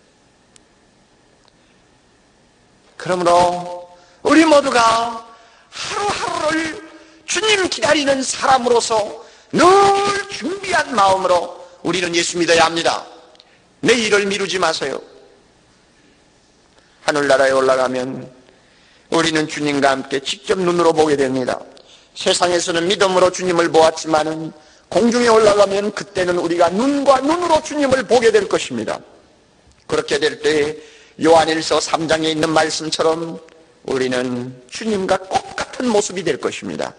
그러므로 우리 모두가 하루하루를 주님 기다리는 사람으로서 늘 준비한 마음으로 우리는 예수 믿어야 합니다. 내일을 미루지 마세요. 하늘나라에 올라가면 우리는 주님과 함께 직접 눈으로 보게 됩니다. 세상에서는 믿음으로 주님을 보았지만은 공중에 올라가면 그때는 우리가 눈과 눈으로 주님을 보게 될 것입니다. 그렇게 될 때 요한일서 삼 장에 있는 말씀처럼 우리는 주님과 꼭 같은 모습이 될 것입니다.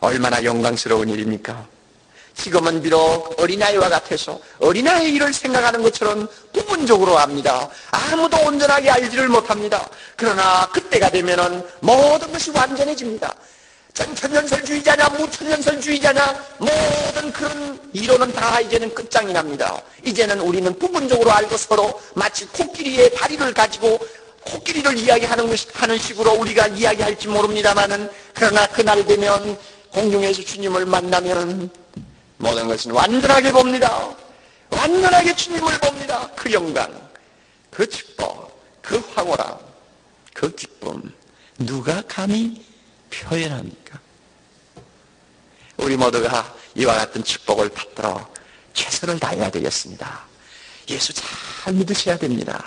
얼마나 영광스러운 일입니까? 지금은 비록 어린아이와 같아서 어린아이의 일을 생각하는 것처럼 부분적으로 합니다. 아무도 온전하게 알지를 못합니다. 그러나 그때가 되면은 모든 것이 완전해집니다. 천년설주의자냐 무천년설주의자냐 모든 그런 이론은 다 이제는 끝장이 납니다. 이제는 우리는 부분적으로 알고 서로 마치 코끼리의 다리를 가지고 코끼리를 이야기하는 하는 식으로 우리가 이야기할지 모릅니다만은 그러나 그날 되면 공중에서 주님을 만나면 모든 것은 완전하게 봅니다. 완전하게 주님을 봅니다. 그 영광, 그 축복, 그 황홀함, 그 기쁨 누가 감히 표현합니까? 우리 모두가 이와 같은 축복을 받도록 최선을 다해야 되겠습니다. 예수 잘 믿으셔야 됩니다.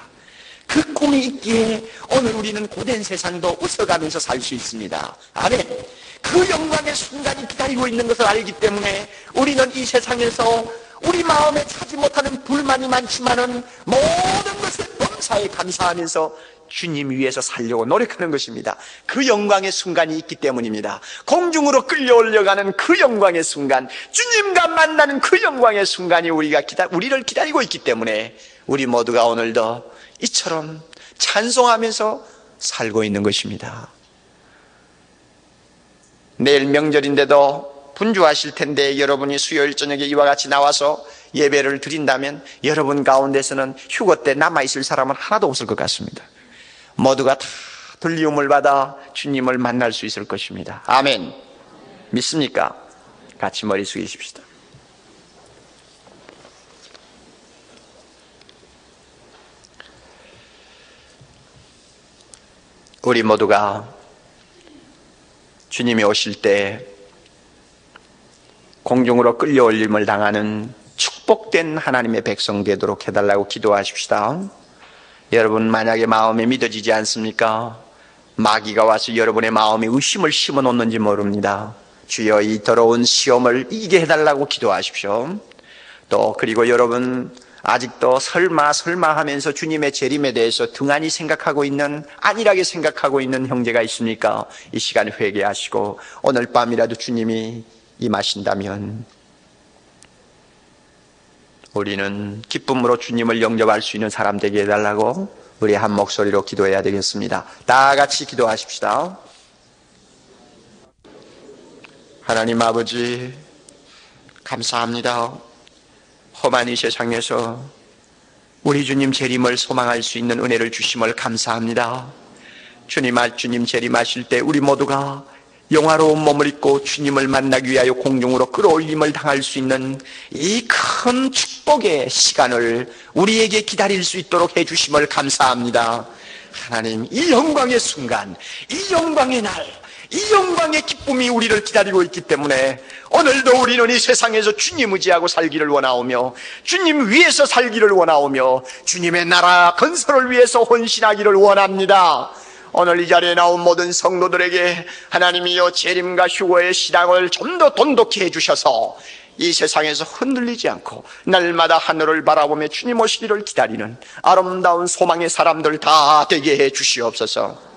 그 꿈이 있기에 오늘 우리는 고된 세상도 웃어가면서 살 수 있습니다. 아멘. 그 영광의 순간이 기다리고 있는 것을 알기 때문에 우리는 이 세상에서 우리 마음에 차지 못하는 불만이 많지만은 모든 것을 범사에 감사하면서 주님 위해서 살려고 노력하는 것입니다. 그 영광의 순간이 있기 때문입니다. 공중으로 끌려올려가는 그 영광의 순간, 주님과 만나는 그 영광의 순간이 우리가 기다, 우리를 기다리고 있기 때문에 우리 모두가 오늘도 이처럼 찬송하면서 살고 있는 것입니다. 내일 명절인데도 분주하실 텐데 여러분이 수요일 저녁에 이와 같이 나와서 예배를 드린다면 여러분 가운데서는 휴거 때 남아있을 사람은 하나도 없을 것 같습니다. 모두가 다 들리움을 받아 주님을 만날 수 있을 것입니다. 아멘. 믿습니까? 같이 머리 숙이십시다. 우리 모두가 주님이 오실 때 공중으로 끌려올림을 당하는 축복된 하나님의 백성 되도록 해달라고 기도하십시다. 여러분 만약에 마음에 믿어지지 않습니까? 마귀가 와서 여러분의 마음에 의심을 심어놓는지 모릅니다. 주여 이 더러운 시험을 이기게 해달라고 기도하십시오. 또 그리고 여러분 아직도 설마 설마 하면서 주님의 재림에 대해서 등한히 생각하고 있는, 안일하게 생각하고 있는 형제가 있습니까? 이 시간 회개하시고 오늘 밤이라도 주님이 임하신다면 우리는 기쁨으로 주님을 영접할 수 있는 사람 되게 해달라고 우리 한 목소리로 기도해야 되겠습니다. 다 같이 기도하십시다. 하나님 아버지 감사합니다. 험한 이 세상에서 우리 주님 재림을 소망할 수 있는 은혜를 주심을 감사합니다. 주님, 주님 재림하실 때 우리 모두가 영화로운 몸을 입고 주님을 만나기 위하여 공중으로 끌어올림을 당할 수 있는 이 큰 축복의 시간을 우리에게 기다릴 수 있도록 해주심을 감사합니다. 하나님, 이 영광의 순간, 이 영광의 날, 이 영광의 기쁨이 우리를 기다리고 있기 때문에 오늘도 우리는 이 세상에서 주님 의지하고 살기를 원하오며 주님 위에서 살기를 원하오며 주님의 나라 건설을 위해서 헌신하기를 원합니다. 오늘 이 자리에 나온 모든 성도들에게 하나님이여 재림과 휴거의 신앙을 좀 더 돈독히 해주셔서 이 세상에서 흔들리지 않고 날마다 하늘을 바라보며 주님 오시기를 기다리는 아름다운 소망의 사람들 다 되게 해주시옵소서.